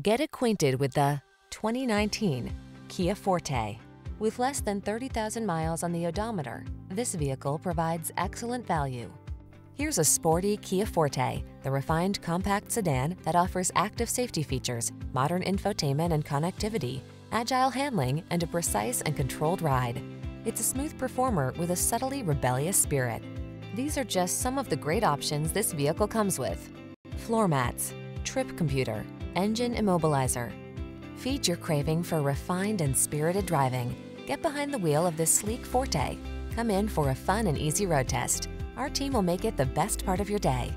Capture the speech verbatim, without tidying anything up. Get acquainted with the twenty nineteen Kia Forte. With less than thirty thousand miles on the odometer, this vehicle provides excellent value. Here's a sporty Kia Forte, the refined compact sedan that offers active safety features, modern infotainment and connectivity, agile handling, and a precise and controlled ride. It's a smooth performer with a subtly rebellious spirit. These are just some of the great options this vehicle comes with: floor mats, trip computer, engine immobilizer. Feed your craving for refined and spirited driving. Get behind the wheel of this sleek Forte. Come in for a fun and easy road test. Our team will make it the best part of your day.